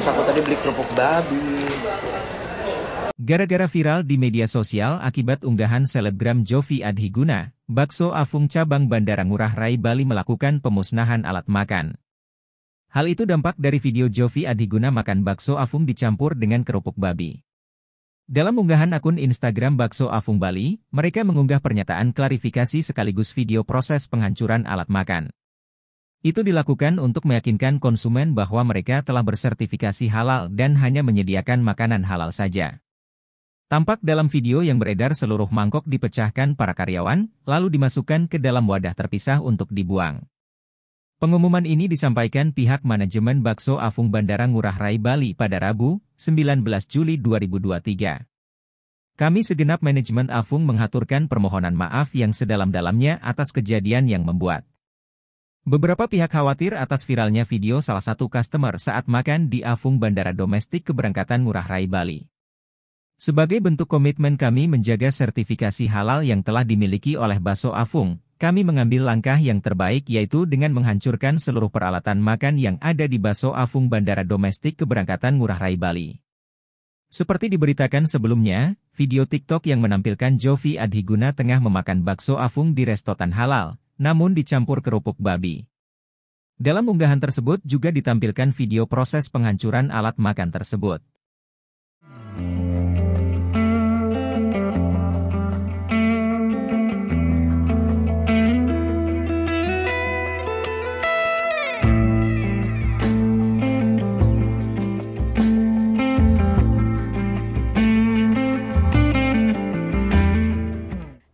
Terus aku tadi beli kerupuk babi. Gara-gara viral di media sosial akibat unggahan selebgram Jovi Adhiguna, Bakso A Fung cabang Bandara Ngurah Rai Bali melakukan pemusnahan alat makan. Hal itu dampak dari video Jovi Adhiguna makan bakso A Fung dicampur dengan kerupuk babi. Dalam unggahan akun Instagram Bakso A Fung Bali, mereka mengunggah pernyataan klarifikasi sekaligus video proses penghancuran alat makan. Itu dilakukan untuk meyakinkan konsumen bahwa mereka telah bersertifikasi halal dan hanya menyediakan makanan halal saja. Tampak dalam video yang beredar seluruh mangkok dipecahkan para karyawan, lalu dimasukkan ke dalam wadah terpisah untuk dibuang. Pengumuman ini disampaikan pihak manajemen Bakso A Fung Bandara Ngurah Rai Bali pada Rabu, 19 Juli 2023. Kami segenap manajemen A Fung menghaturkan permohonan maaf yang sedalam-dalamnya atas kejadian yang membuat beberapa pihak khawatir atas viralnya video salah satu customer saat makan di A Fung Bandara Domestik Keberangkatan Ngurah Rai Bali. Sebagai bentuk komitmen kami menjaga sertifikasi halal yang telah dimiliki oleh Bakso A Fung, kami mengambil langkah yang terbaik yaitu dengan menghancurkan seluruh peralatan makan yang ada di Bakso A Fung Bandara Domestik Keberangkatan Ngurah Rai Bali. Seperti diberitakan sebelumnya, video TikTok yang menampilkan Jovi Adhiguna tengah memakan Bakso A Fung di restoran halal, namun dicampur kerupuk babi. Dalam unggahan tersebut juga ditampilkan video proses penghancuran alat makan tersebut.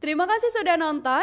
Terima kasih sudah nonton,